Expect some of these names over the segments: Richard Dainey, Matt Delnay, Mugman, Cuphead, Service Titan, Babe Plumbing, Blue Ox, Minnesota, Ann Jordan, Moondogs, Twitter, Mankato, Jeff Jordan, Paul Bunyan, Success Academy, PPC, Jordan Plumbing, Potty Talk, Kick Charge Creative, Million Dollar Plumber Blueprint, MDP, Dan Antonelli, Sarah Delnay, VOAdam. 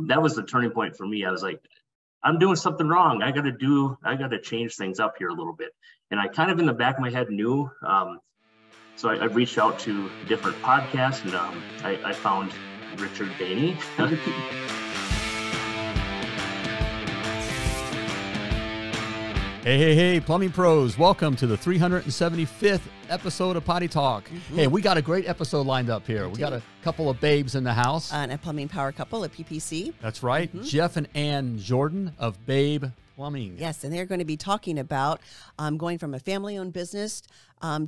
That was the turning point for me. I was like, I'm doing something wrong. I got to change things up here a little bit. And I kind of in the back of my head knew. So I reached out to different podcasts, and I found Richard Dainey. Hey, plumbing pros, welcome to the 375th episode of Potty Talk. Mm-hmm. Hey, we got a great episode lined up here. We got a couple of babes in the house. A plumbing power couple at PPC. That's right. Mm-hmm. Jeff and Ann Jordan of Babe Plumbing. Yes, and they're going to be talking about going from a family-owned business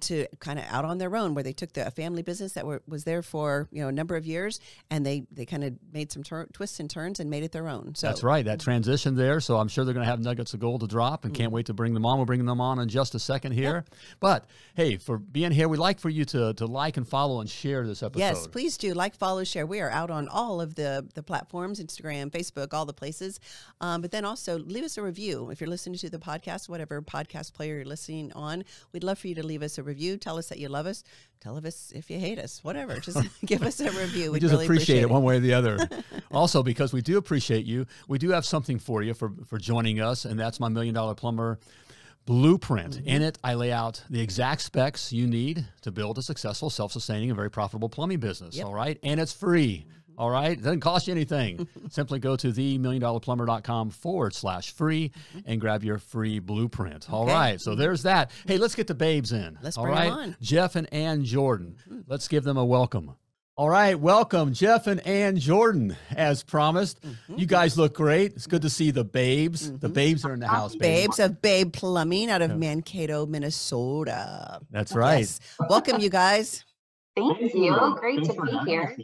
to kind of out on their own, where they took a family business that was there for a number of years, and they kind of made some twists and turns and made it their own. So that's right, that transition there. So I'm sure they're going to have nuggets of gold to drop, and can't wait to bring them on. We'll bring them on in just a second here. Yep. But hey, for being here, we'd like for you to like and follow and share this episode. Yes, please do like, follow, share. We are out on all of the platforms: Instagram, Facebook, all the places. But then also leave us a review if you're listening to the podcast, whatever podcast player you're listening on. We'd love for you to leave us a review. Tell us that you love us. Tell us if you hate us, whatever. Just give us a review. We just really appreciate it one way or the other. Also, because we do appreciate you, we do have something for you for joining us, and that's my $1 Million Plumber Blueprint. Mm-hmm. In it, I lay out the exact specs you need to build a successful, self-sustaining, and very profitable plumbing business. Yep. All right? And it's free. All right. It doesn't cost you anything. Simply go to themilliondollarplumber.com/free and grab your free blueprint. All right. So there's that. Hey, let's get the babes in. Let's bring them on. Jeff and Ann Jordan. Let's give them a welcome. All right. Welcome, Jeff and Ann Jordan. As promised, you guys look great. It's good to see the babes. The babes are in the house. Babes of Babe Plumbing out of Mankato, Minnesota. That's right. Yes. Welcome, you guys. Thank you. Great to be here.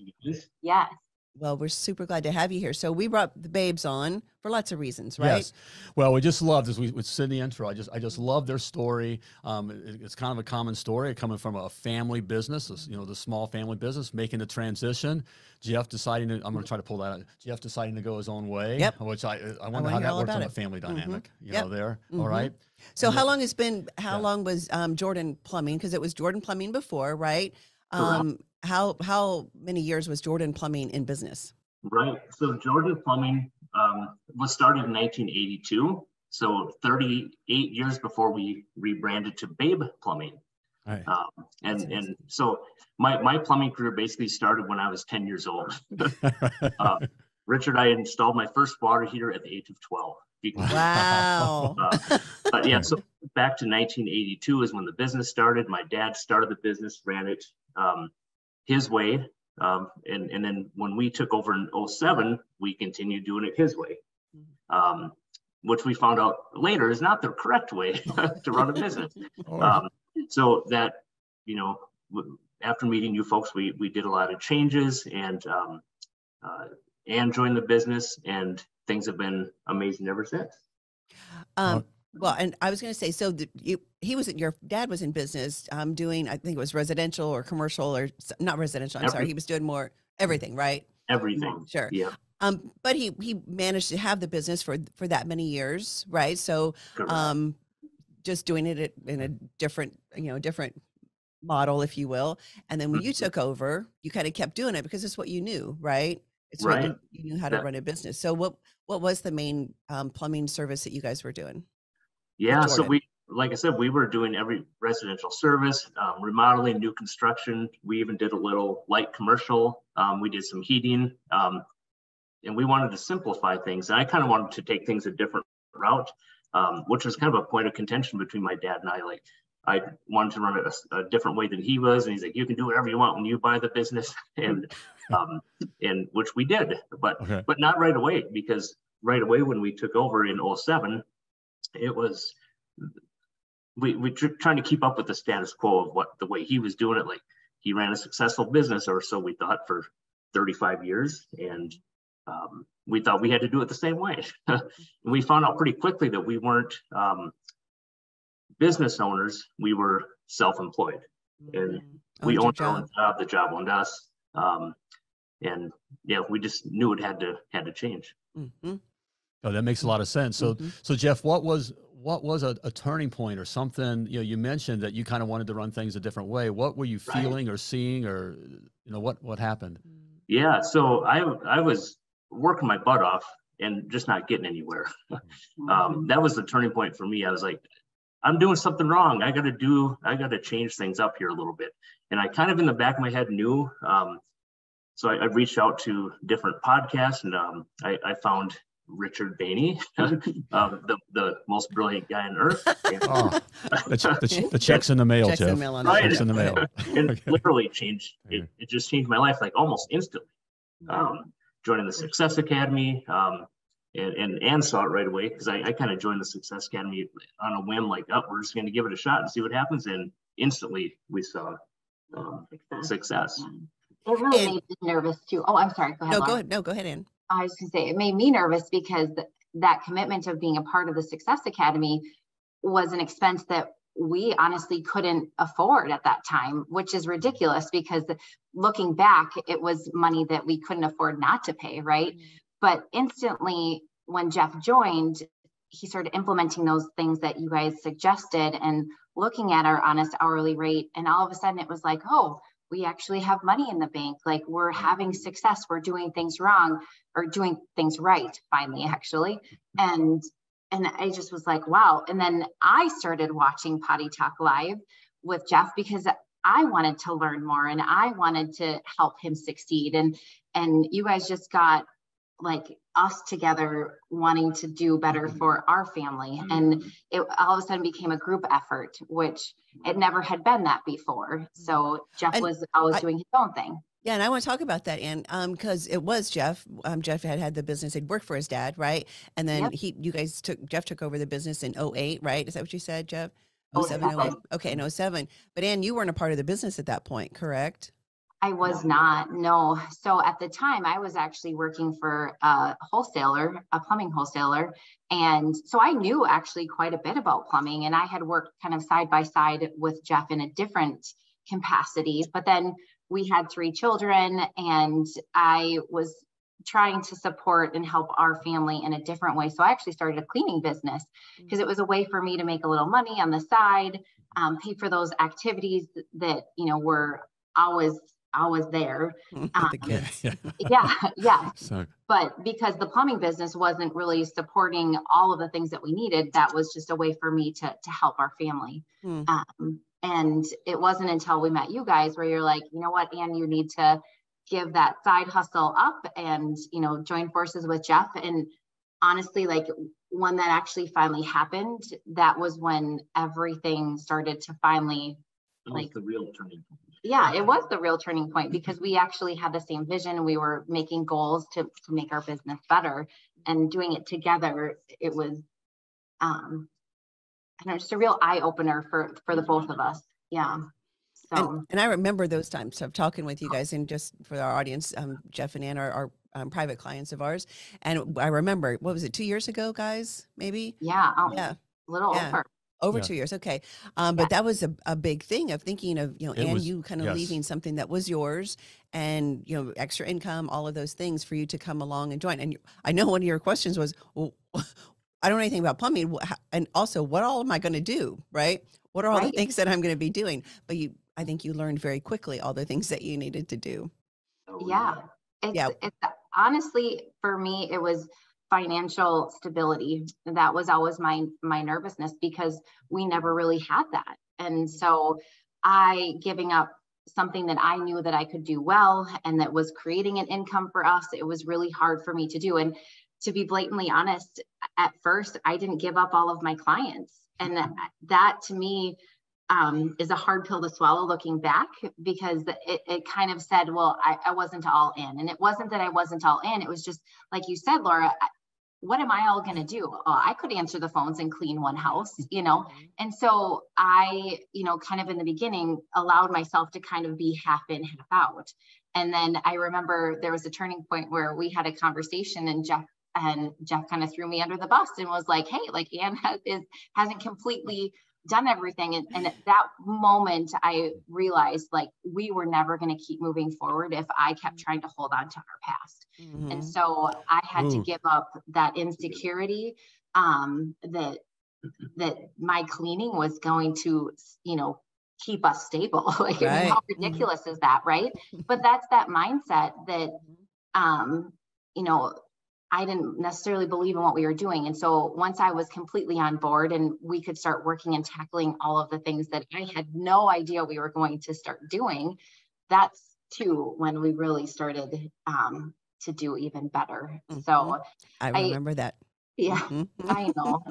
Yes. Well, we're super glad to have you here. So we brought the babes on for lots of reasons, right? Yes. Well, we just loved, as we said in the intro, I just love their story. It's kind of a common story, coming from a family business, the small family business, making the transition. Jeff deciding to, I'm going to try to pull that out. Jeff deciding to go his own way, which I wonder how that worked on a family dynamic, there. All right. So and how long was Jordan Plumbing? Because it was Jordan Plumbing before, right? How many years was Jordan Plumbing in business? Right. So Jordan Plumbing was started in 1982. So 38 years before we rebranded to Babe Plumbing. Right. And so my plumbing career basically started when I was 10 years old. Richard, I installed my first water heater at the age of 12. Wow. But yeah, so back to 1982 is when the business started. My dad started the business, ran it his way. And then when we took over in 2007, we continued doing it his way, which we found out later is not the correct way to run a business. So that, after meeting you folks, we did a lot of changes, and Ann joined the business, and things have been amazing ever since. Well, and I was going to say, so your dad was in business doing, I think it was residential or commercial, or not residential. I'm sorry. He was doing more everything, right? Everything. Sure. Yeah. But he managed to have the business for that many years. Right. So, just doing it in a different, different model, if you will. And then when you took over, you kind of kept doing it because it's what you knew, right? It's right. When you knew how to run a business. So what was the main plumbing service that you guys were doing? Yeah, so like I said, we were doing every residential service, remodeling, new construction. We even did a little light commercial. We did some heating, and we wanted to simplify things. And I kind of wanted to take things a different route, which was kind of a point of contention between my dad and I. Like, I wanted to run it a different way than he was, and he's like, "You can do whatever you want when you buy the business," and which we did, but not right away, because right away when we took over in 2007, it was we trying to keep up with the status quo of the way he was doing it. Like, he ran a successful business, or so we thought, for 35 years, and we thought we had to do it the same way. And we found out pretty quickly that we weren't business owners, we were self-employed, and we owned our own job. The job owned us, and yeah, we just knew it had to change. Oh, that makes a lot of sense. So, so Jeff, what was a turning point or something? You mentioned that you kind of wanted to run things a different way. What were you feeling or seeing, or what happened? Yeah, so I was working my butt off and just not getting anywhere. That was the turning point for me. I was like, I'm doing something wrong. I got to change things up here a little bit. And I kind of in the back of my head knew. So I reached out to different podcasts, and I found Richard Dainey, the most brilliant guy on earth. Oh, the check's in the mail, Jeff. Checks in the mail. And okay. Literally changed. It just changed my life, like almost instantly. Joining the Success Academy, and Ann saw it right away, because I kind of joined the Success Academy on a whim, like, oh, we're just going to give it a shot and see what happens. And instantly we saw success. It really made me nervous too. Oh, I'm sorry. Go ahead. No, go ahead. No, go ahead, Ann. I was going to say, it made me nervous because that commitment of being a part of the Success Academy was an expense that we honestly couldn't afford at that time, which is ridiculous because looking back, it was money that we couldn't afford not to pay, right? Mm-hmm. But instantly when Jeff joined, he started implementing those things that you guys suggested and looking at our honest hourly rate. And all of a sudden it was like, oh, we actually have money in the bank. Like, we're having success. We're doing things wrong, or doing things right, finally, actually. And I just was like, wow. And then I started watching Potty Talk Live with Jeff because I wanted to learn more and I wanted to help him succeed. And you guys just got like us together wanting to do better for our family. And it all of a sudden became a group effort, which it never had been that before. So Jeff was always doing his own thing. Yeah. And I want to talk about that, Ann, because it was Jeff. Jeff had the business. He'd worked for his dad, right? And then Jeff took over the business in 2008, right? Is that what you said, Jeff? 2007. Okay, in 2007. But Ann, you weren't a part of the business at that point, correct? I was not, no. So at the time I was actually working for a wholesaler, a plumbing wholesaler. And so I knew actually quite a bit about plumbing, and I had worked kind of side by side with Jeff in a different capacity. But then we had 3 children, and I was trying to support and help our family in a different way. So I actually started a cleaning business because it was a way for me to make a little money on the side, pay for those activities that, you know, were always there. So. But because the plumbing business wasn't really supporting all of the things that we needed, that was just a way for me to help our family. And it wasn't until we met you guys where you're like, you know what, Ann, you need to give that side hustle up and, you know, join forces with Jeff. And honestly, like when that actually finally happened, that was when everything started to finally, like, the real turning point. Yeah, it was the real turning point because we actually had the same vision. We were making goals to make our business better and doing it together. It was, I don't know, just a real eye opener for the both of us. Yeah. So. And I remember those times of talking with you guys, and just for our audience, Jeff and Ann are private clients of ours. And I remember, what was it, 2 years ago, guys, maybe? Yeah. A little over. Over 2 years. Okay. But that was a big thing of thinking of, you know, Ann, you kind of leaving something that was yours and, you know, extra income, all of those things for you to come along and join. And I know one of your questions was, well, I don't know anything about plumbing. And also, what all am I going to do? Right. What are all the things that I'm going to be doing? But I think you learned very quickly all the things that you needed to do. Yeah. It's honestly, for me, it was financial stability. That was always my nervousness because we never really had that. And so I giving up something that I knew that I could do well and that was creating an income for us, it was really hard for me to do. And to be blatantly honest, at first, I didn't give up all of my clients. And that to me is a hard pill to swallow looking back, because it kind of said, well, I wasn't all in. And it wasn't that I wasn't all in. It was just like you said, Laura, what am I all going to do? Oh, I could answer the phones and clean one house, you know? And so I, you know, kind of in the beginning allowed myself to kind of be half in, half out. And then I remember there was a turning point where we had a conversation, and Jeff kind of threw me under the bus and was like, hey, like Ann hasn't completely done everything. And at that moment I realized, like, we were never going to keep moving forward if I kept trying to hold on to our past. And so I had to give up that insecurity, that my cleaning was going to, you know, keep us stable. Like, how ridiculous is that? Right. But that's that mindset that, you know, I didn't necessarily believe in what we were doing. And so once I was completely on board and we could start working and tackling all of the things that I had no idea we were going to start doing, that's too when we really started to do even better. Mm-hmm. So I remember that. Yeah, mm-hmm. I know.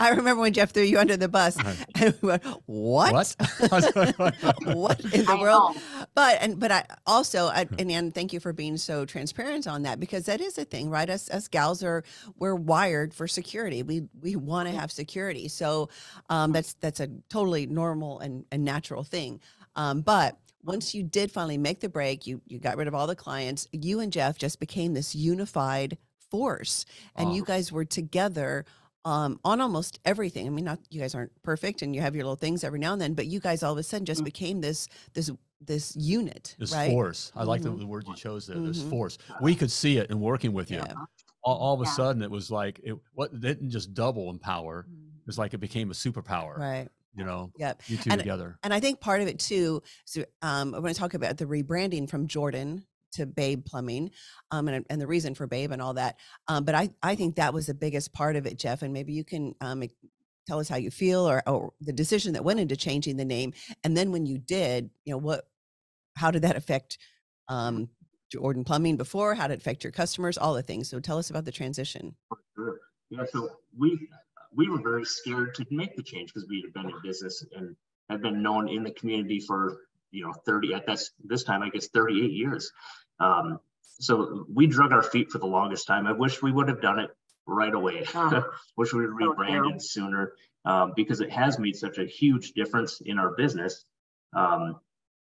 I remember when Jeff threw you under the bus. And we went, what? What in the world? But I also, and Ann, thank you for being so transparent on that, because that is a thing, right? Us gals we're wired for security. We want to have security. So that's a totally normal and natural thing. But once you did finally make the break, you got rid of all the clients. You and Jeff just became this unified force, and you guys were together on almost everything. I mean, not you guys aren't perfect, and you have your little things every now and then, but you guys all of a sudden just became this unit, this right? force. I like the word you chose there. Mm-hmm. This force. We could see it in working with you. All of a sudden, it was like it didn't just double in power. It was like it became a superpower. Right. You know, you two together. And I think part of it too. So I want to talk about the rebranding from Jordan to Babe Plumbing, and the reason for Babe and all that. But I think that was the biggest part of it, Jeff, and maybe you can tell us how you feel or the decision that went into changing the name. And then when you did, you know, how did that affect Jordan Plumbing before? How did it affect your customers? All the things. So tell us about the transition. For sure. Yeah, so we were very scared to make the change because we had been in business and had been known in the community for, you know, 38 years. So we drug our feet for the longest time. I wish we would have done it right away. Wish we would have rebranded sooner, because it has made such a huge difference in our business.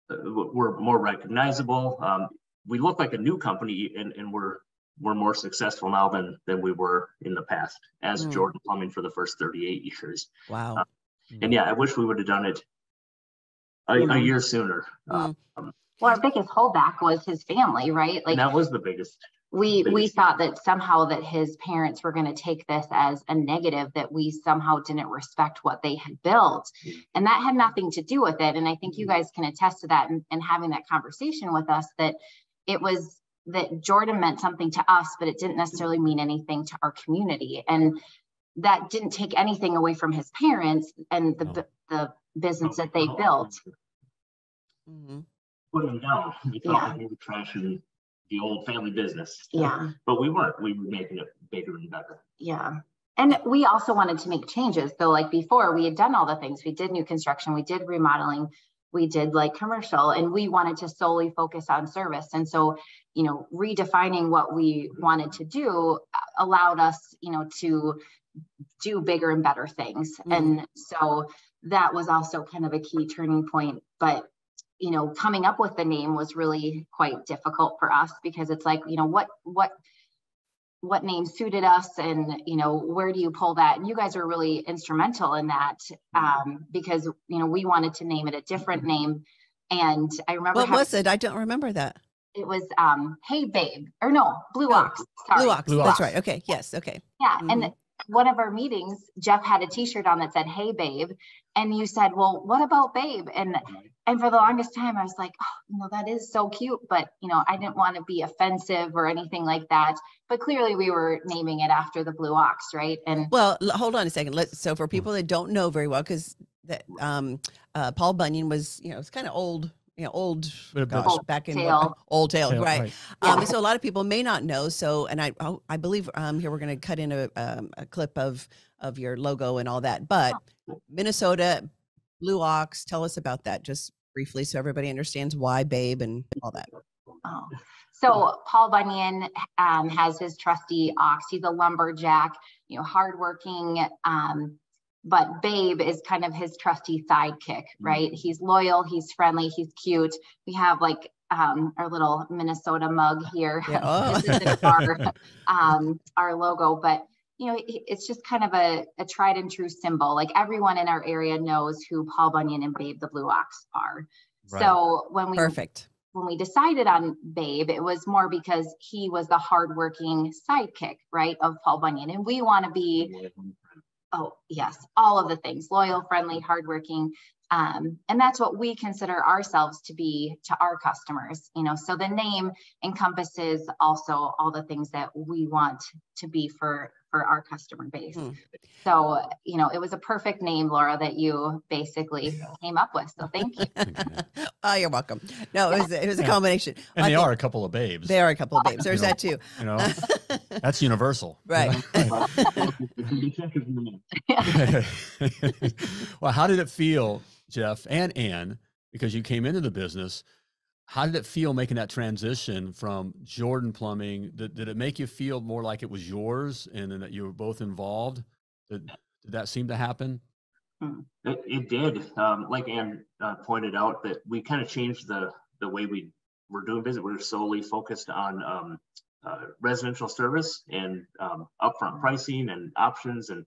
We're more recognizable. We look like a new company, and we're more successful now than we were in the past as Jordan Plumbing for the first 38 years. Wow. And yeah, I wish we would have done it a year sooner. Well, our biggest holdback was his family, right? Like that was the biggest. We thought that somehow that his parents were going to take this as a negative, that we somehow didn't respect what they had built, and that had nothing to do with it. And I think you guys can attest to that, and having that conversation with us, that it was that Jordan meant something to us, but it didn't necessarily mean anything to our community, and that didn't take anything away from his parents and the business that they built. Put them down. We thought we were trashing the old family business. Yeah. But we weren't. We were making it bigger and better. Yeah. And we also wanted to make changes. So like before, we had done all the things. We did new construction. We did remodeling. We did like commercial, and we wanted to solely focus on service. And so, you know, redefining what we wanted to do allowed us, you know, to do bigger and better things. And so that was also kind of a key turning point. But, you know, coming up with the name was really quite difficult for us, because it's like, you know, what name suited us, and, you know, where do you pull that? And you guys are really instrumental in that, because, you know, we wanted to name it a different name. And I remember what was it? I don't remember that. It was Hey Babe, or no, Blue Ox. Sorry. Blue Ox. That's right. Okay. Yes. Okay. Yeah. And one of our meetings, Jeff had a t-shirt on that said, Hey Babe. And you said, well, what about Babe? And for the longest time, I was like, oh, you know, that is so cute. But, you know, I didn't want to be offensive or anything like that. But clearly we were naming it after the Blue Ox, right? And well, hold on a second. So for people that don't know very well, because Paul Bunyan was, you know, it's kind of old. You know, old tale, right? So a lot of people may not know. So, and I believe here we're going to cut in a clip of your logo and all that. But Minnesota, Blue Ox, tell us about that just briefly, so everybody understands why Babe and all that. So Paul Bunyan has his trusty ox. He's a lumberjack, you know, hardworking. But Babe is kind of his trusty sidekick, right? He's loyal, he's friendly, he's cute. We have like our little Minnesota mug here. Yeah. Oh. This is our logo, but you know, it's just kind of a tried and true symbol. Like everyone in our area knows who Paul Bunyan and Babe the Blue Ox are. Right. So when we decided on Babe, it was more because he was the hardworking sidekick, right, of Paul Bunyan, and we want to be all of the things, loyal, friendly, hardworking. And that's what we consider ourselves to be to our customers, you know, so the name encompasses also all the things that we want to be for our customer base. Hmm. So, you know, it was a perfect name, Laura, that you basically came up with. So thank you. Oh, you're welcome. No, it was a combination. And they are a couple of babes. They are a couple of babes. There's that too. You know, that's universal. Right. Well, how did it feel, Jeff and Ann, because you came into the business, how did it feel making that transition from Jordan Plumbing? Did it make you feel more like it was yours and then that you were both involved? Did that seem to happen? It did. Like Ann pointed out, that we kind of changed the way we were doing business. We were solely focused on residential service and upfront pricing and options, and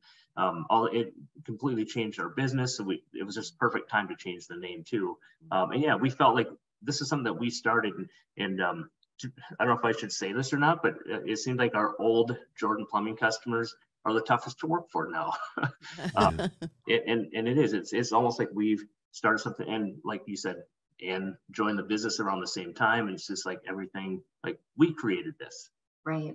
it completely changed our business. So it was just perfect time to change the name too. And yeah, we felt like this is something that we started, and I don't know if I should say this or not, but it seemed like our old Jordan Plumbing customers are the toughest to work for now. And it is, it's almost like we've started something, and like you said, and joined the business around the same time. And it's just like everything, like we created this. Right.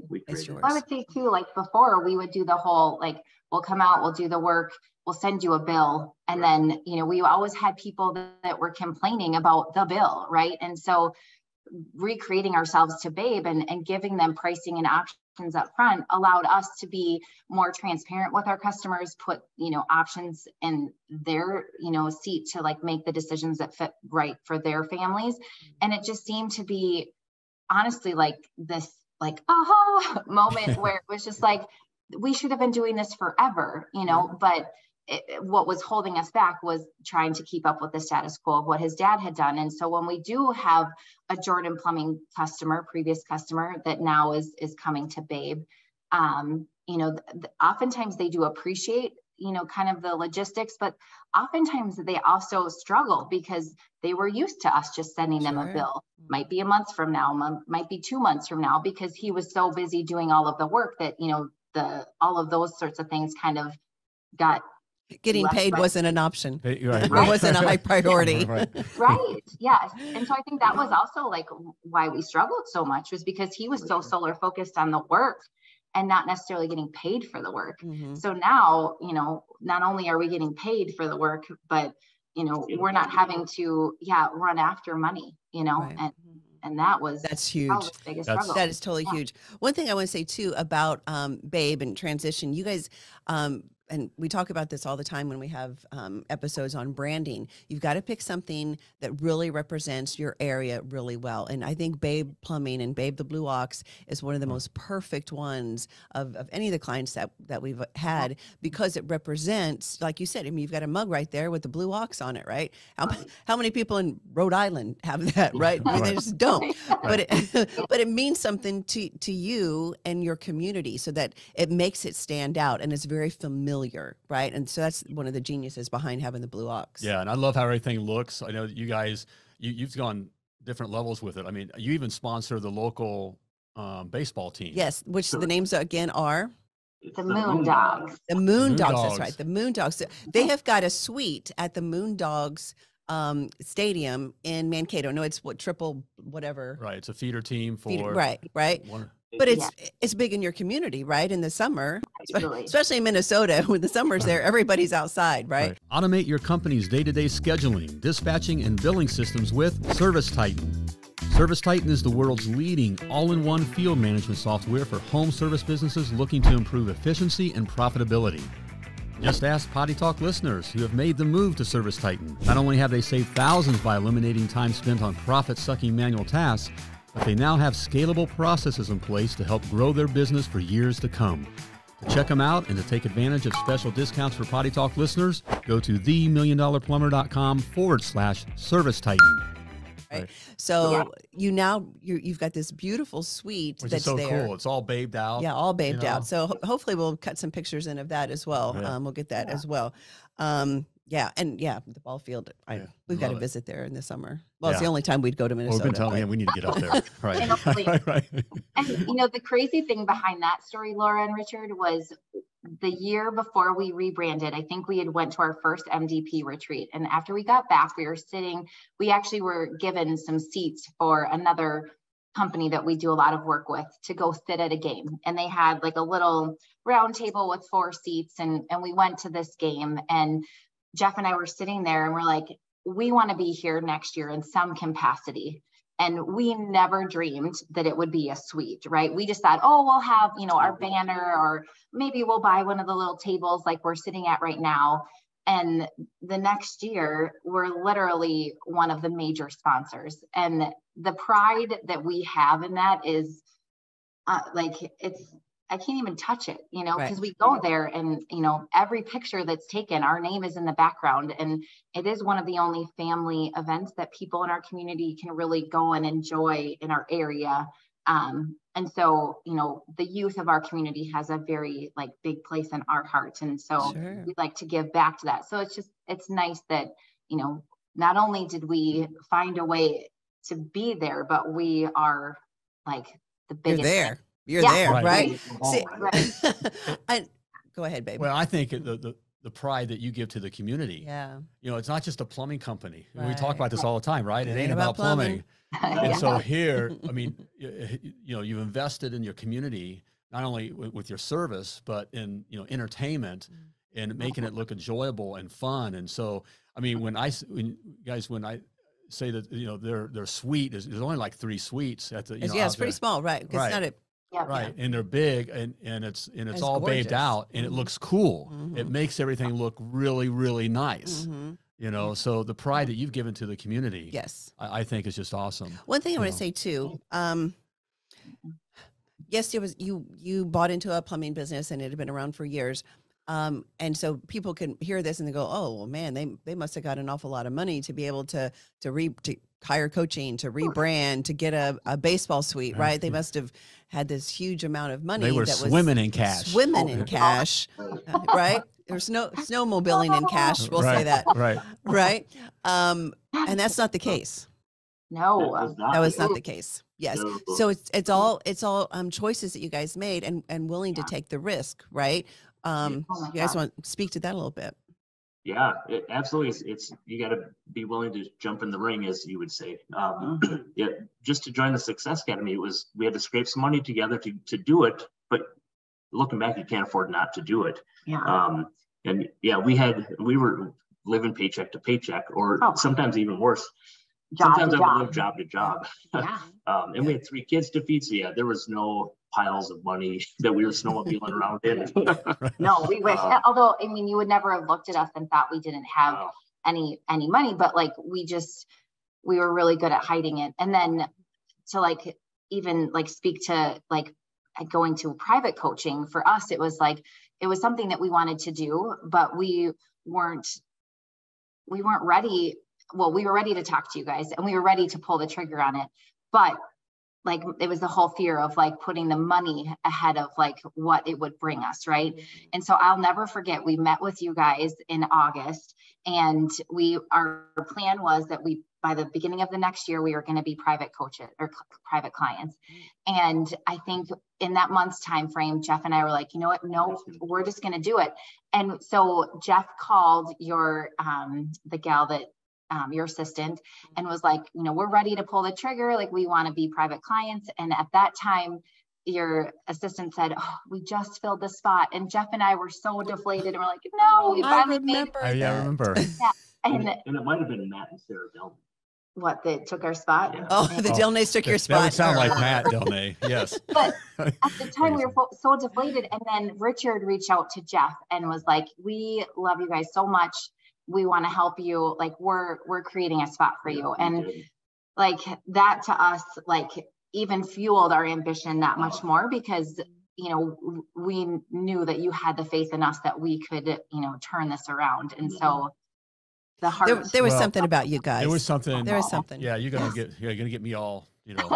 I would say too, like before we would do the whole, like, we'll come out, we'll do the work, we'll send you a bill. And then, you know, we always had people that were complaining about the bill. Right. And so recreating ourselves to Babe and giving them pricing and options up front allowed us to be more transparent with our customers, put, you know, options in their, you know, seat to like make the decisions that fit right for their families. And it just seemed to be honestly like this, like, aha moment where it was just like, we should have been doing this forever, you know, but what was holding us back was trying to keep up with the status quo of what his dad had done. And so when we do have a Jordan Plumbing customer, previous customer that now is coming to Babe, you know, oftentimes they do appreciate, you know, kind of the logistics, but oftentimes they also struggle because they were used to us just sending them a bill. Might be a month from now, might be 2 months from now, because he was so busy doing all of the work that, you know, all of those sorts of things kind of got. Getting paid wasn't an option. It wasn't a high priority. Right. Yes. And so I think that was also like why we struggled so much, was because he was so solar focused on the work and not necessarily getting paid for the work. Mm-hmm. So now, you know, not only are we getting paid for the work, but, you know, we're not having to, run after money, you know, and that's huge. That is totally huge. One thing I want to say too about Babe and transition, you guys, and we talk about this all the time when we have episodes on branding. You've got to pick something that really represents your area really well. And I think Babe Plumbing and Babe the Blue Ox is one of the most perfect ones of any of the clients that we've had, because it represents, like you said, I mean, you've got a mug right there with the Blue Ox on it, right? How many people in Rhode Island have that, right? I mean, they just don't. But it means something to you and your community, so that it makes it stand out, and it's very familiar. Right. And so that's one of the geniuses behind having the Blue Ox. Yeah. And I love how everything looks. I know you guys, you've gone different levels with it. I mean, you even sponsor the local baseball team. Yes. Which the names again are? The Moondogs. The Moondogs. That's right. The Moondogs. They have got a suite at the Moondogs stadium in Mankato. No, it's triple whatever. Right. It's a feeder team for. Right. But it's big in your community, right? In the summer, especially in Minnesota, when the summer's there, everybody's outside, right? Automate your company's day-to-day scheduling, dispatching, and billing systems with Service Titan. Service Titan is the world's leading all-in-one field management software for home service businesses looking to improve efficiency and profitability. Just ask Potty Talk listeners who have made the move to Service Titan. Not only have they saved thousands by eliminating time spent on profit-sucking manual tasks, but they now have scalable processes in place to help grow their business for years to come. To check them out and to take advantage of special discounts for Potty Talk listeners, go to themilliondollarplumber.com/Service Titan. Right. So you now you've got this beautiful suite. Which that's is so there. Cool. It's all babed out. Yeah, all babed out. So hopefully we'll cut some pictures in of that as well. Yeah. We'll get that as well. The ball field. We've got to visit there in the summer. Well, it's the only time we'd go to Minnesota. We've been telling him we need to get up there. Right. And you know, the crazy thing behind that story, Laura and Richard, was the year before we rebranded, I think we had went to our first MDP retreat. And after we got back, we actually were given some seats for another company that we do a lot of work with to go sit at a game. And they had like a little round table with 4 seats. And we went to this game, and Jeff and I were sitting there and we're like, we want to be here next year in some capacity. And we never dreamed that it would be a suite, right? We just thought, oh, we'll have, you know, our banner, or maybe we'll buy one of the little tables like we're sitting at right now. And the next year, we're literally one of the major sponsors. And the pride that we have in that is like, it's, I can't even touch it, you know, because we go there and, you know, every picture that's taken, our name is in the background. And it is one of the only family events that people in our community can really go and enjoy in our area. And so, you know, the youth of our community has a very like big place in our hearts. And so we like to give back to that. So it's just, it's nice that, you know, not only did we find a way to be there, but we are like the biggest. You're there, right? Go ahead, baby. Well, I think the pride that you give to the community. Yeah. You know, it's not just a plumbing company. Right. We talk about this all the time, right? It ain't about plumbing. And so here, I mean, you know, you've invested in your community, not only with your service, but in, you know, entertainment and making it look enjoyable and fun. And so, I mean, when I say that, you know, their suite is, there's only like 3 suites at the, you know, yeah, it's pretty small, right? Because it's not a and they're big, and it's all gorgeous. Babed out, and it looks cool. It makes everything look really, really nice. You know, so the pride that you've given to the community, I think is just awesome. One thing I want to say too, yes, there was you bought into a plumbing business, and it had been around for years, and so people can hear this and they go, oh well, man, they must have got an awful lot of money to be able to hire coaching, to rebrand, to get a baseball suite, right? They must have had this huge amount of money. They were swimming in cash. Swimming in cash, right? There's no snowmobiling in cash. We'll say that, right? And that's not the case. No, that was not the case. Yes. So it's all choices that you guys made and willing to take the risk, right? You guys want to speak to that a little bit? Yeah, it absolutely. It's you got to be willing to jump in the ring, as you would say. Yeah, just to join the Success Academy, we had to scrape some money together to do it. But looking back, you can't afford not to do it. Yeah. And yeah, we were living paycheck to paycheck, or sometimes even worse. Sometimes I would live job to job. Yeah. And we had 3 kids to feed, so yeah, there was no piles of money that we were snowmobiling around in. No, we wish. Although, I mean, you would never have looked at us and thought we didn't have any money, but like we were really good at hiding it. And then to like even like speak to like going to private coaching, for us, it was something that we wanted to do, but we weren't ready. Well, we were ready to talk to you guys, and we were ready to pull the trigger on it. But like, it was the whole fear of like putting the money ahead of like what it would bring us. Right. And so I'll never forget, we met with you guys in August, and our plan was that by the beginning of the next year, we were going to be private coaches or private clients. And I think in that month's time frame, Jeff and I were like, you know what? No, we're just going to do it. And so Jeff called the gal that, your assistant, and was like, you know, we're ready to pull the trigger. Like, we want to be private clients. And at that time, your assistant said, oh, we just filled the spot. And Jeff and I were so deflated, and we're like, no, we finally made it. I remember. Yeah. And it might've been Matt and Sarah Delnay. What, they took our spot? Yeah. Oh, the Delnays took your spot. That would sound like Matt Delnay, yes. But at the time, we were so deflated. And then Richard reached out to Jeff and was like, we love you guys so much. We want to help you. Like, we're creating a spot for you. And like, that to us, like, even fueled our ambition that much more, because, you know, we knew that you had the faith in us that we could, you know, turn this around. And so the heart, there was something about you guys. There was something. There was something. Yeah. You're going to get me all, you know,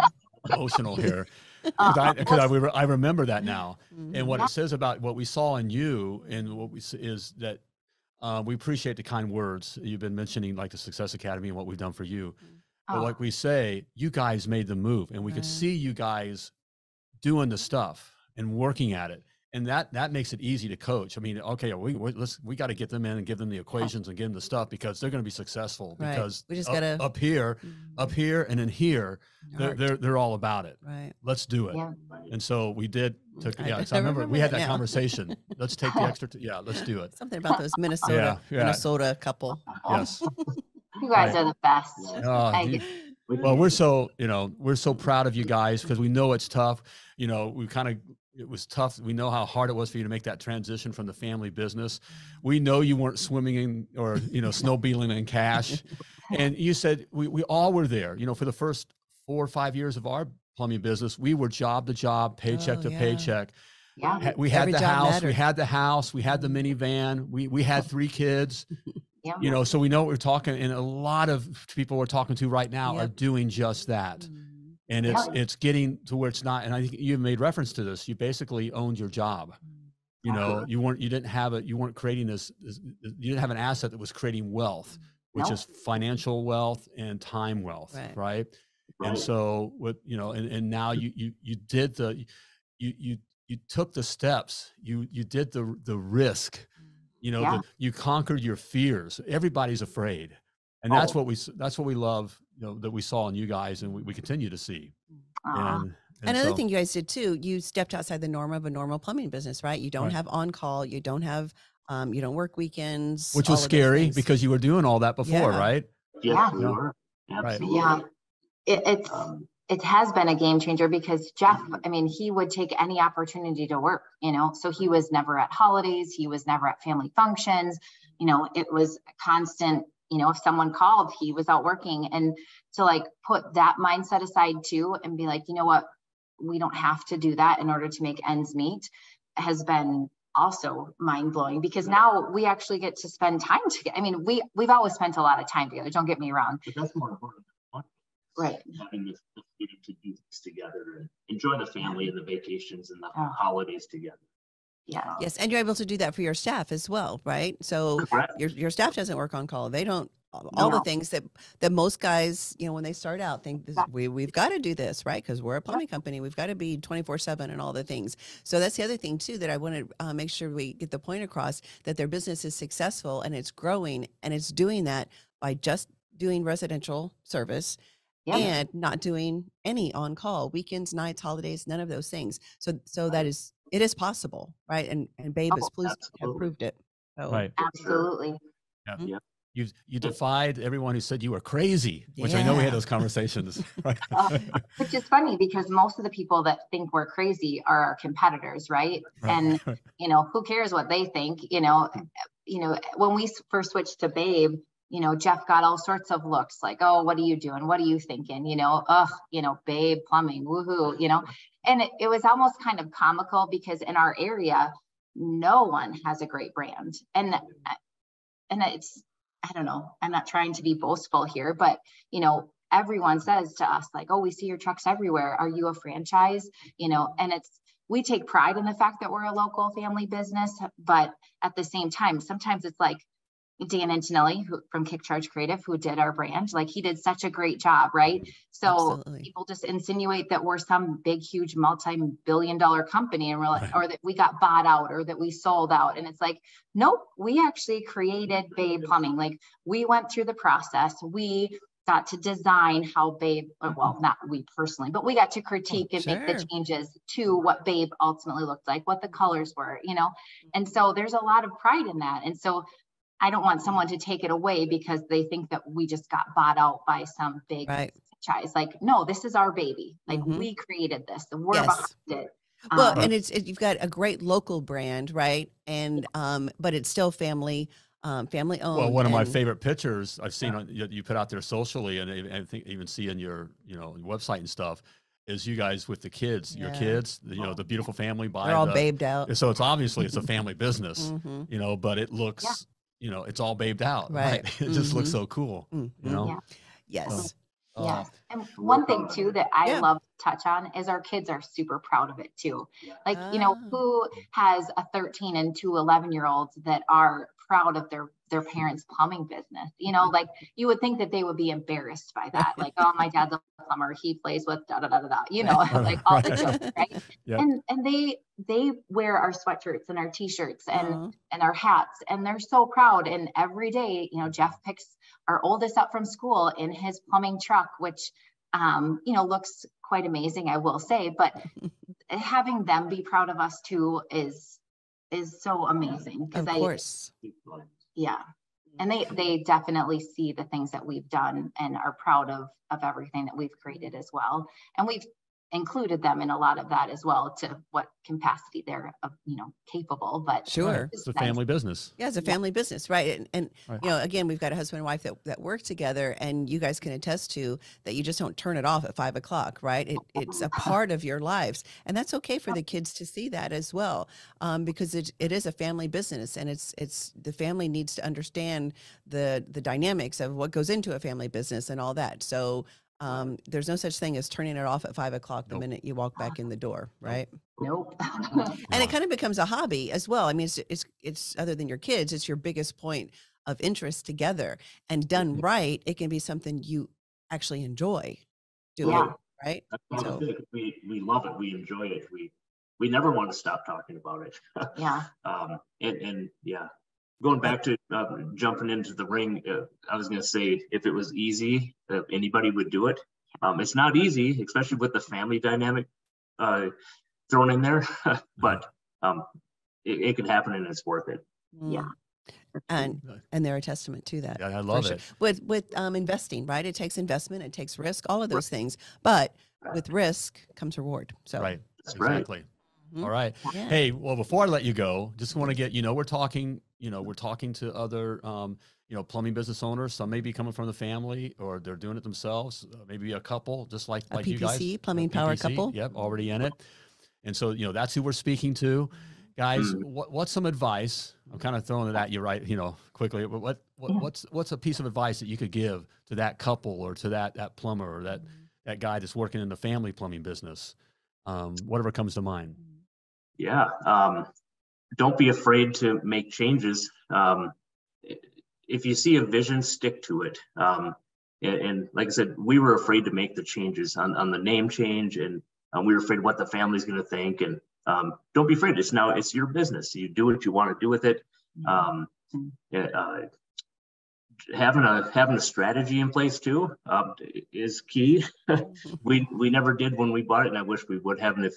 emotional here. Because I remember that now. And what it says about what we saw in you, and what we see is that, we appreciate the kind words. You've been mentioning like the Success Academy and what we've done for you. But like we say, you guys made the move, and we could see you guys doing the stuff and working at it. And that makes it easy to coach. I mean, okay, we got to get them in and give them the equations and give them the stuff, because they're going to be successful. Right. Because we just gotta, up here, and in here, they're all about it. Right. Let's do it. Yeah. And so we did. I remember we had that conversation. Let's take the extra. Let's do it. Something about those Minnesota couple. Yes. You guys are the best. Well, we're so proud of you guys, because we know it's tough. You know, it was tough. We know how hard it was for you to make that transition from the family business. We know you weren't swimming in or, snowmobiling in cash. And you said we all were there, for the first 4 or 5 years of our plumbing business, we were job to job, paycheck to paycheck. Yeah. We had the house, we had the minivan, we had 3 kids. Yeah. So we know what we're talking, and a lot of people we're talking to right now are doing just that. And it's getting to where it's not. And I think you've made reference to this. You basically owned your job. You know, you didn't have an asset that was creating wealth, which is financial wealth and time wealth. Right. And so and now you took the steps, you did the risk, you conquered your fears. Everybody's afraid. And that's what we love, that we saw in you guys, and we continue to see. And another thing you guys did too, you stepped outside the norm of a normal plumbing business, right? You don't have on-call, you don't have, you don't work weekends. Which was scary, because you were doing all that before, right? Yeah, we were. Absolutely. Yeah. It has been a game changer, because Jeff, I mean, he would take any opportunity to work, so he was never at holidays. He was never at family functions. It was constant. If someone called, he was out working. And to put that mindset aside too, and be like, you know what, we don't have to do that in order to make ends meet, has been also mind blowing, because now we actually get to spend time together. I mean, we've always spent a lot of time together. Don't get me wrong. But that's more important. Right. Having this freedom to do things together and enjoy the family and the vacations and the holidays together. Yeah. Yes. And you're able to do that for your staff as well, right? So your staff doesn't work on call. They don't the things that most guys, when they start out think we've got to do this, right? Because we're a plumbing company. We've got to be 24/7 and all the things. So that's the other thing too, that I want to make sure we get the point across, that their business is successful and it's growing, and it's doing that by just doing residential service. Yeah. And not doing any on-call, weekends, nights, holidays, none of those things. So that is, it is possible, right? And Babe has proved it. So. Right. Absolutely. Yeah. Mm-hmm. You defied everyone who said you were crazy, which I know we had those conversations. Right? Which is funny, because most of the people that think we're crazy are our competitors, right? And who cares what they think? When we first switched to Babe, Jeff got all sorts of looks like, oh, what are you doing? What are you thinking? Babe Plumbing, woohoo, and it was almost kind of comical, because in our area, no one has a great brand. And it's, I don't know, I'm not trying to be boastful here, but everyone says to us like, oh, we see your trucks everywhere. Are you a franchise? And we take pride in the fact that we're a local family business, but at the same time, sometimes it's like, Dan Antonelli from Kick Charge Creative, who did our brand, he did such a great job, right? So people just insinuate that we're some big, huge, multi-billion-dollar company, and we're like, or that we got bought out, or that we sold out, and it's like, nope, we actually created Babe Plumbing. We went through the process. We got to design how Babe, well, not we personally, but we got to critique and make the changes to what Babe ultimately looked like, what the colors were, and so there's a lot of pride in that, and so I don't want someone to take it away because they think that we just got bought out by some big franchise. No, this is our baby. We created this, and we're behind it. Well, and you've got a great local brand, right? And but it's still family owned. Well, one of my favorite pictures I've seen on, you put out there socially, and I think even see in your website and stuff, is you guys with the kids, your kids, the beautiful family. They're all babed out. So it's obviously a family business, but it looks. Yeah. It's all babed out, right? It just looks so cool, Yes. Yes. And one thing too that I love to touch on is our kids are super proud of it too. Who has a 13- and 2 11-year-olds that are proud of their parents' plumbing business. You know, like you would think that they would be embarrassed by that. Like, oh, my dad's a plumber. He plays with da da da da da. You know, like all the jokes, right? Yep. And they wear our sweatshirts and our t-shirts and our hats, and they're so proud. And every day, you know, Jeff picks our oldest up from school in his plumbing truck, which you know, looks quite amazing, I will say, but having them be proud of us too is so amazing. Of course. Yeah. And they definitely see the things that we've done and are proud of everything that we've created as well. And we've included them in a lot of that as well, to what capacity they're, you know, capable, but sure. It's a family business. Yeah. It's a family business. Right. And right. You know, again, we've got a husband and wife that work together, and you guys can attest to that. You just don't turn it off at 5 o'clock, right? It's a part of your lives, and that's okay for the kids to see that as well. Because it is a family business, and it's the family needs to understand the dynamics of what goes into a family business and all that. So, there's no such thing as turning it off at 5 o'clock the minute you walk back in the door, right? Nope. And it kind of becomes a hobby as well. I mean, it's other than your kids, it's your biggest point of interest together, and done right, it can be something you actually enjoy doing, right? So, we love it. We enjoy it. We never want to stop talking about it. Yeah. And going back to jumping into the ring, I was going to say, if it was easy, anybody would do it. It's not easy, especially with the family dynamic thrown in there, but it can happen, and it's worth it. Yeah. And they're a testament to that. Yeah, I love it. With investing, right? It takes investment, it takes risk, all of those things, but with risk comes reward. So. Right, exactly. Mm-hmm. All right. Yeah. Hey, well, before I let you go, just want to get, you know, we're talking to other, you know, plumbing business owners. Some may be coming from the family, or they're doing it themselves. Maybe a couple, just like PPC, you guys. Plumbing PPC, power couple. Yep, already in it. And so, you know, that's who we're speaking to, guys. What's some advice? I'm kind of throwing it at you, right? You know, quickly. But what's a piece of advice that you could give to that couple, or to that plumber, or that guy that's working in the family plumbing business? Whatever comes to mind. Yeah. Don't be afraid to make changes. If you see a vision, stick to it. And like I said, we were afraid to make the changes on the name change, and we were afraid what the family's going to think. And don't be afraid. It's your business. You do what you want to do with it. Having a strategy in place too is key. we never did when we bought it, and I wish we would have. And if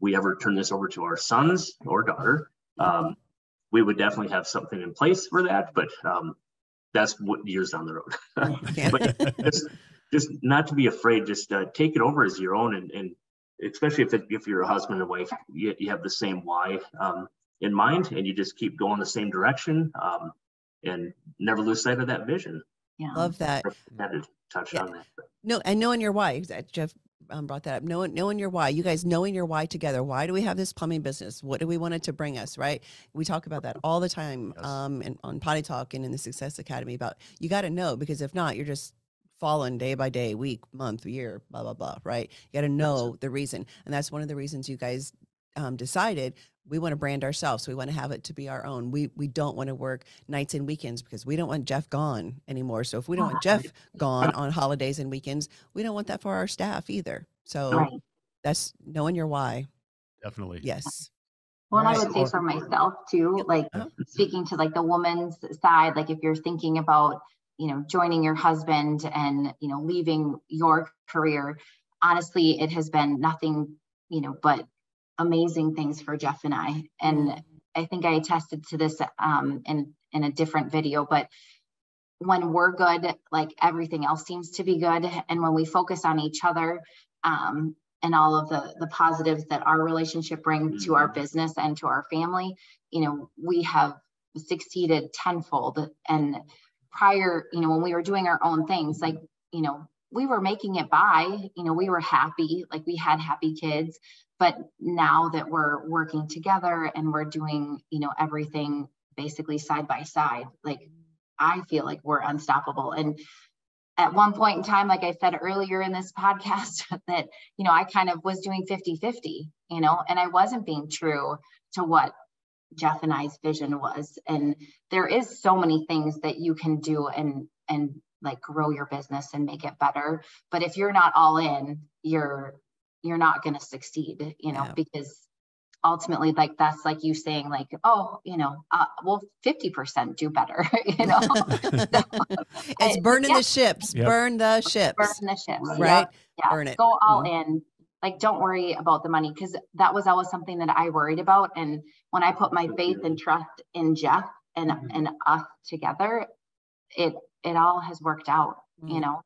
we ever turn this over to our sons or daughter, we would definitely have something in place for that, but that's what years down the road. But just not to be afraid, just take it over as your own, and especially if you're a husband and wife, you have the same why in mind, and you just keep going the same direction, and never lose sight of that vision. Yeah. Love that. I had to touch on that. No, and knowing your why, Jeff brought that up. Knowing your why, you guys knowing your why together. Why do we have this plumbing business? What do we want it to bring us, right? We talk about that all the time, and on Potty Talk and in the Success Academy, about you got to know, because if not, you're just falling day by day, week, month, year, blah, blah, blah, right? You got to know the reason. And that's one of the reasons you guys decided we want to brand ourselves. We want to have it to be our own. We don't want to work nights and weekends, because we don't want Jeff gone anymore. So if we don't want Jeff gone on holidays and weekends, we don't want that for our staff either. So that's knowing your why. Definitely. Yes. Well, I would say for myself too, like speaking to like the woman's side, like if you're thinking about, you know, joining your husband and, you know, leaving your career, honestly, it has been nothing, you know, but amazing things for Jeff and I. And I think I attested to this in a different video, but when we're good, like everything else seems to be good. And when we focus on each other and all of the positives that our relationship brings to our business and to our family, you know, we have succeeded tenfold. And prior, you know, when we were doing our own things, like, you know, we were making it by, you know, we were happy, like we had happy kids. But now that we're working together and we're doing, you know, everything basically side by side, like I feel like we're unstoppable. And at one point in time, like I said earlier in this podcast, that, you know, I kind of was doing 50-50, you know, and I wasn't being true to what Jeff and I's vision was. And there is so many things that you can do and like grow your business and make it better. But if you're not all in, you're not going to succeed, you know, yeah. Because ultimately, like, that's like you saying like, oh, you know, we'll 50% do better, you know. So, it's burning yeah. the ships, yep. burn the ships, burn the ships, right? Yeah. Burn it. Go all mm-hmm. in. Like, don't worry about the money, because that was always something that I worried about. And when I put my faith and trust in Jeff and mm-hmm. and us together, it all has worked out, you know.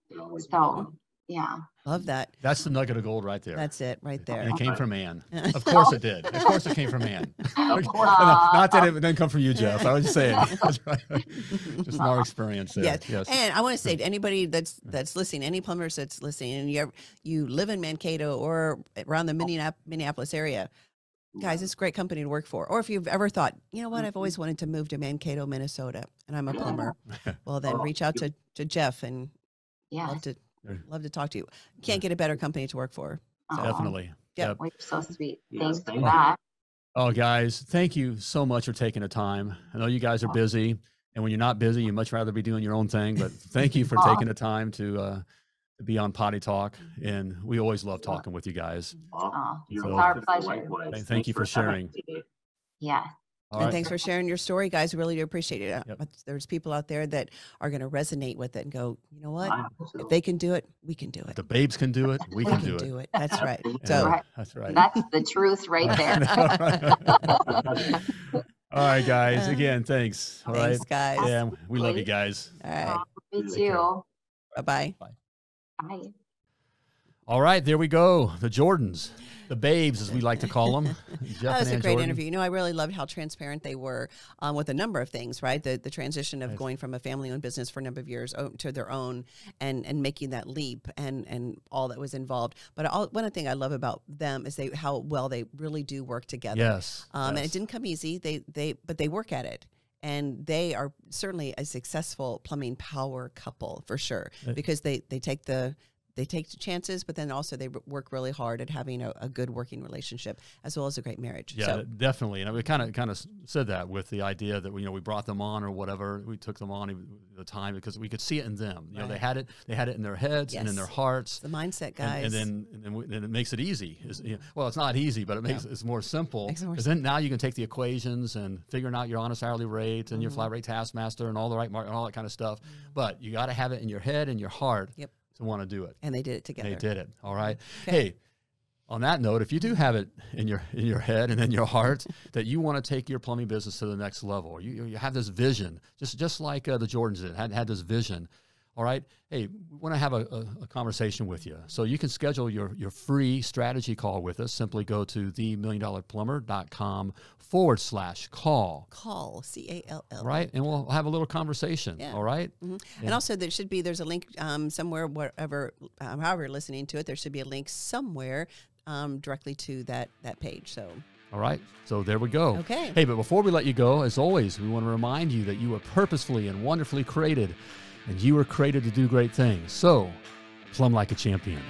So. Yeah. Love that. That's the nugget of gold right there. That's it right there. And it came from Ann. Of course it did. Of course it came from Ann. Not that it didn't come from you, Jeff. I was just saying. That's right. Just our experience there. Yes. Yes. And I want to say to anybody that's listening, any plumbers that's listening, and you live in Mankato or around the Minneapolis area, guys, it's a great company to work for. Or if you've ever thought, you know what, I've always wanted to move to Mankato, Minnesota, and I'm a plumber. Well, then reach out to Jeff and yeah. Love to talk to you. Can't get a better company to work for. So. Definitely. Yep. Well, you're so sweet. Thanks for that. Oh, guys, thank you so much for taking the time. I know you guys are busy, and when you're not busy, you'd much rather be doing your own thing. But thank you for taking the time to be on Potty Talk, and we always love talking with you guys. It's our pleasure. Thank you for sharing. Yeah. All and right. Thanks for sharing your story, guys. Really do appreciate it. Yep. There's people out there that are going to resonate with it and go, you know what? Absolutely. If they can do it, we can do it. The babes can do it. We can do it. That's right. So right. That's right. That's the truth right there. Know, right? All right, guys. Again, thanks. All thanks, right, guys. Yeah, we love you guys. All right. Me too. Bye-bye. Bye. Bye. All right, there we go. The Jordans, the babes, as we like to call them. That was a great interview. You know, I really loved how transparent they were with a number of things, right? The transition of going from a family-owned business for a number of years to their own and making that leap and all that was involved. But one thing I love about them is how well they really do work together. Yes. And it didn't come easy. But they work at it. And they are certainly a successful plumbing power couple for sure, because they take chances, but then also they work really hard at having a good working relationship as well as a great marriage. Yeah, so. Definitely. And we kind of said that with the idea that we brought them on or whatever, we took them on the time because we could see it in them. You know, they had it in their heads and in their hearts. It's the mindset, guys. And then it makes it easy. Well, it's not easy, but it's more simple. Because then now you can take the equations and figuring out your honest hourly rate and your flat rate taskmaster and all the right market and all that kind of stuff. But you got to have it in your head and your heart. Yep. To want to do it. And they did it together. They did it. All right. Okay. Hey, on that note, if you do have it in your head and in your heart that you want to take your plumbing business to the next level, or you have this vision, just like the Jordans did, had this vision. All right. Hey, we want to have a conversation with you. So you can schedule your free strategy call with us. Simply go to themilliondollarplumber.com/call. Call, C-A-L-L. Right. And we'll have a little conversation. Yeah. All right. Mm-hmm. And also there's a link somewhere, whatever, however you're listening to it, there should be a link somewhere directly to that page. So. All right. So there we go. Okay. Hey, but before we let you go, as always, we want to remind you that you were purposefully and wonderfully created, and you were created to do great things. So plumb like a champion.